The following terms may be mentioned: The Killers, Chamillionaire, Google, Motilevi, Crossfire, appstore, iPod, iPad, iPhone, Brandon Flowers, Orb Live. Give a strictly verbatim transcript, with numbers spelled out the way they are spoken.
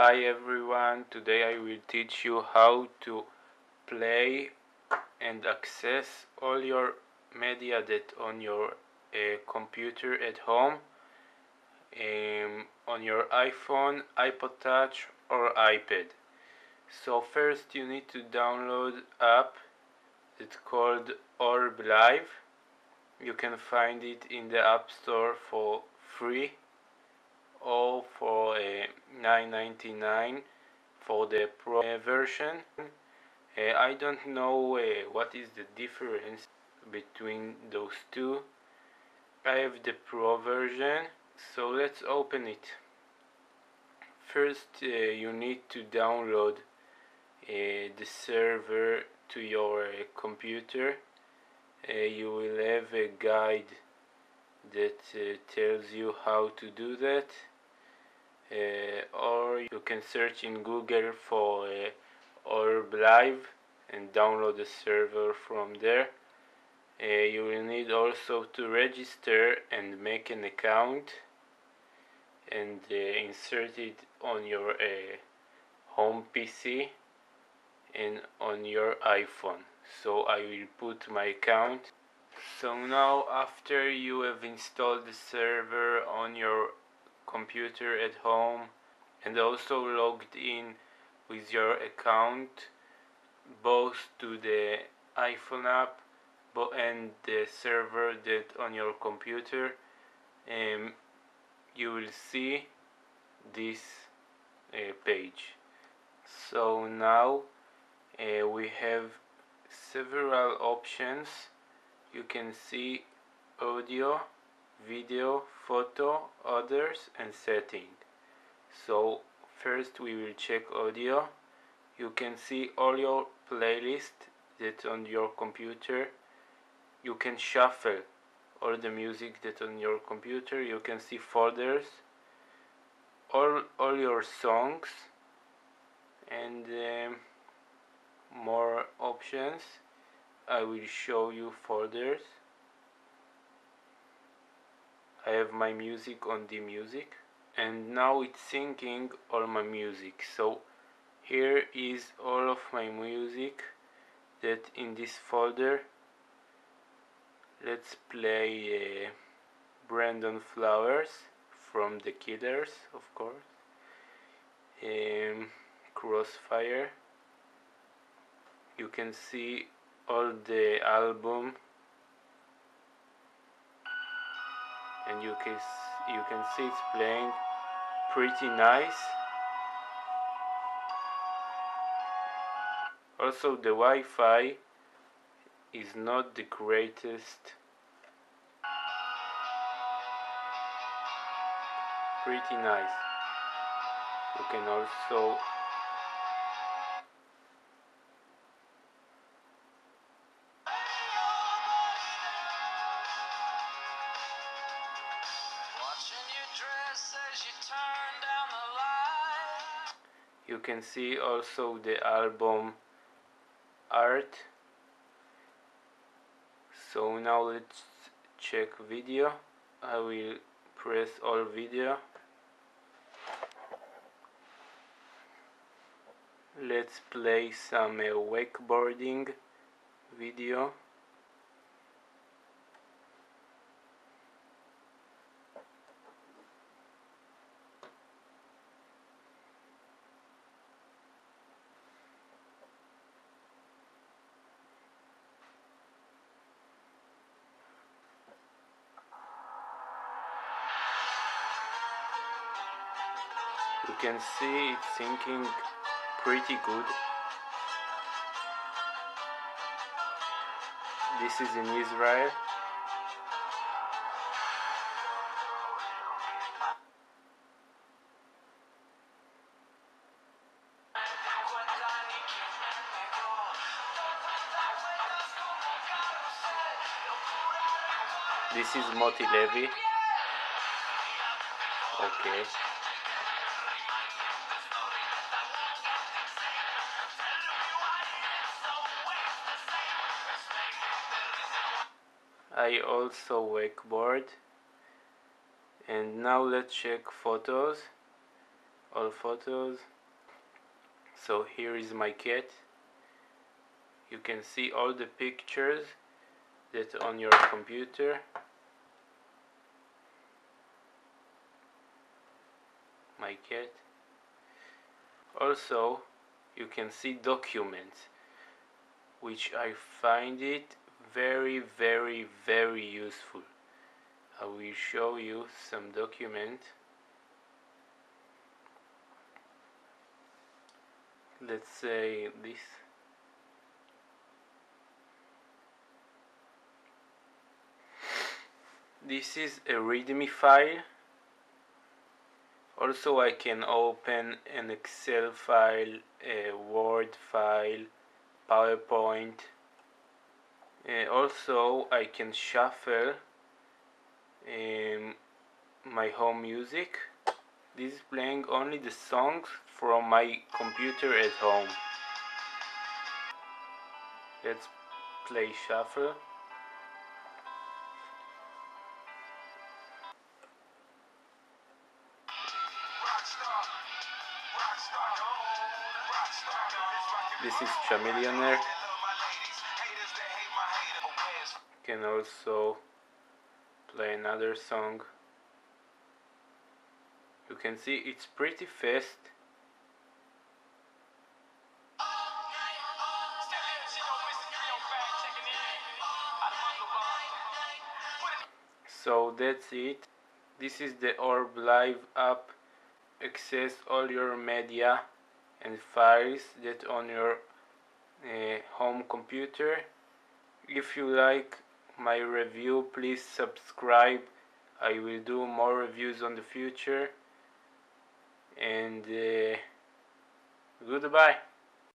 Hi everyone, today I will teach you how to play and access all your media that on your uh, computer at home, um, on your iPhone, iPod touch or iPad. So first you need to download app that's called Orb Live. You can find it in the App Store for free or for a uh, nine ninety-nine for the pro uh, version. uh, I don't know uh, what is the difference between those two. I have the pro version, so let's open it. First uh, you need to download uh, the server to your uh, computer. Uh, you will have a guide that uh, tells you how to do that, uh, or you can search in Google for uh, Orb Live and download the server from there. Uh, you will need also to register and make an account and uh, insert it on your uh, home P C and on your iPhone. So I will put my account. So now, after you have installed the server on your computer at home and also logged in with your account both to the iPhone app and the server that on your computer, um, you will see this uh, page. So now uh, we have several options. You can see audio, video, photo, others and setting. So first we will check audio. You can see all your playlist that's on your computer. You can shuffle all the music that's on your computer. You can see folders, all, all your songs and um, more options. I will show you folders. I have my music on the music, and now it's syncing all my music. So here is all of my music that in this folder. Let's play uh, Brandon Flowers from The Killers, of course, um, Crossfire. You can see all the album, and you can you can see it's playing pretty nice. Also, the Wi-Fi is not the greatest. Pretty nice. You can also You can see also the album art. So now let's check video. I will press all video. Let's play some uh, wakeboarding video. You can see it's syncing pretty good. This is in Israel. This is Motilevi. Okay. I also wakeboard. And now let's check photos. all photos. So here is my cat. You can see all the pictures that's on your computer. My cat. Also, you can see documents, which I find it very, very, very useful. I will show you some document. Let's say this. This is a readme file. Also, I can open an Excel file, a Word file, PowerPoint. Uh, also, I can shuffle um, my home music. This is playing only the songs from my computer at home. Let's play shuffle. This is Chamillionaire. Can also play another song. You can see it's pretty fast. So that's it. This is the Orb Live app. Access all your media and files that on your uh, home computer. If you like my review, please subscribe. I will do more reviews on the future, and uh, goodbye.